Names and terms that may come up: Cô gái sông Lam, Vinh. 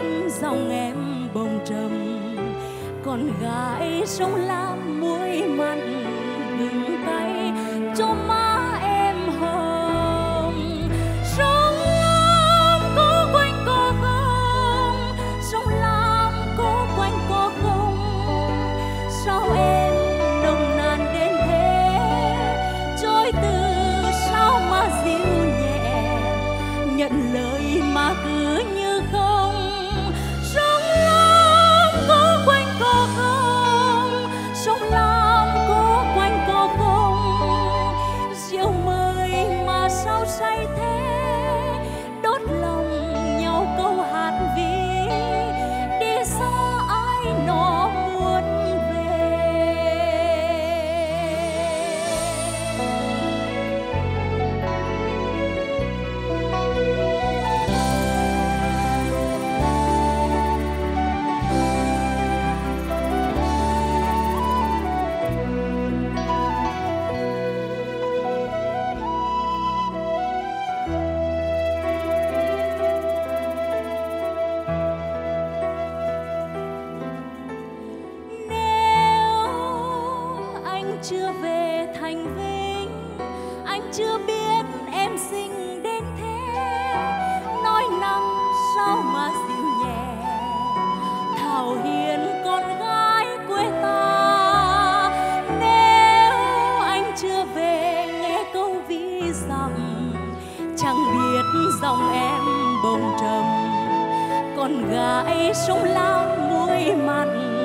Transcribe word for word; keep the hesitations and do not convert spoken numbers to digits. biết dòng em bồng trầm, con gái sông Lam muối mặn đừng tay cho má em hồng. Sông Lam có quanh có không, sông Lam có quanh có không, sao em nồng nàn đến thế, trôi từ sao mà dịu nhẹ, nhận lời mà cứ như không. Say thế đốt lòng nhau câu hát ví, đi xa ai nó muốn chưa về thành Vinh. Anh chưa biết em xinh đến thế, nói năng sao mà dịu nhẹ, thảo hiền con gái quê ta. Nếu anh chưa về nghe câu ví dặm, chẳng biết dòng em bồng trầm, con gái sông Lam muối mặn